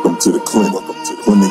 Welcome to the clinic. Clinic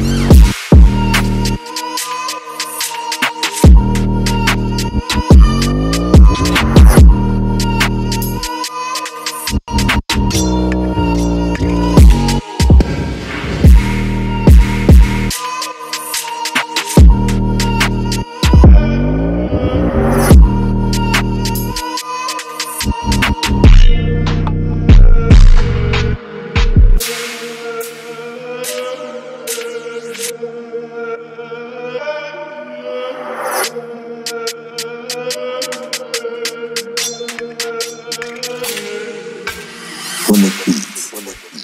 Beats. Clinic Beats.